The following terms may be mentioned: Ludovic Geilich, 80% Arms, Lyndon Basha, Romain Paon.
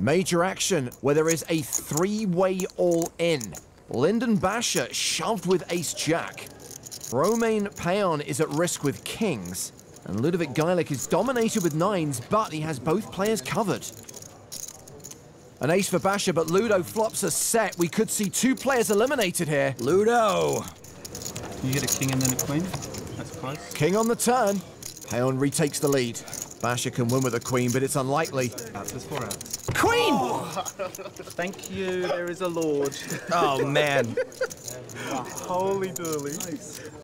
Major action where there is a three-way all-in. Lyndon Basha shoved with ace-jack. Romain Paon is at risk with kings. And Ludovic Geilich is dominated with nines, but he has both players covered. An ace for Basha, but Ludo flops a set. We could see two players eliminated here. Ludo! You get a king and then a queen. That's close. King on the turn. Paon retakes the lead. Basha can win with a queen, but it's unlikely. That's 4 outs. Queen! Oh! Thank you, there is a lord. Oh, man. Holy dooly. Nice.